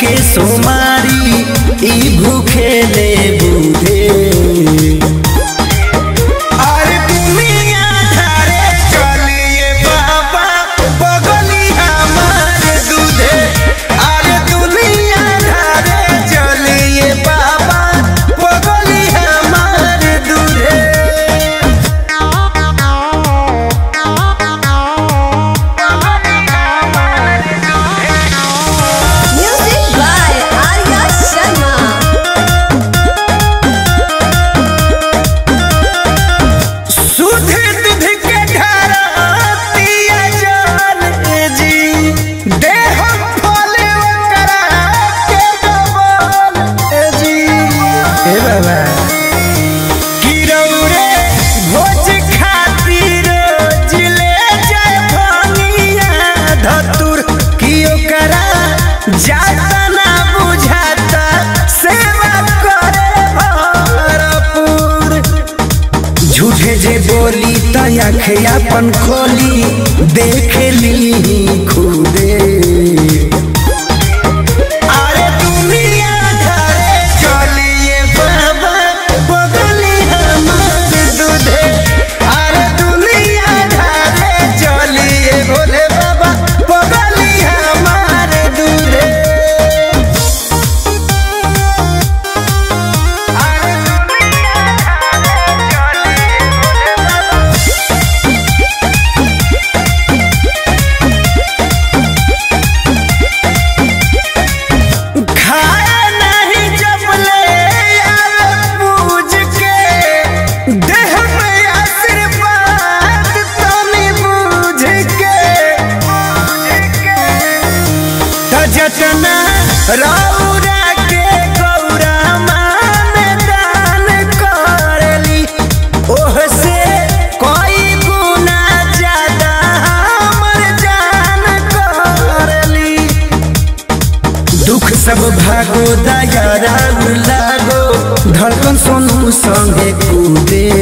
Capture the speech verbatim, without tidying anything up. के सोमारी ई भूखेले बूढ़े अरे दुनिया धारे चलिए बाबा बगली हमारे दूधे अरे दुनिया धारे चलिए बाबा बगली हमारे दूधे जाता ना बुझाता सेवा करे भरपूर झूठे जे बोली तखिया अपन खोली देख ली खुदे अरे दुनिया धारे चलिए बाबा बगली हमारे दूधे अरे दुनिया धारे चलिए भोले बाबा बगली हमारे दूधे जतना रौरा के गौरा में दान करली ओहसे कोई गुना ज्यादा हमर जान करली दुख सब भागो दया लागो धड़कन सोनू संगे कूदे।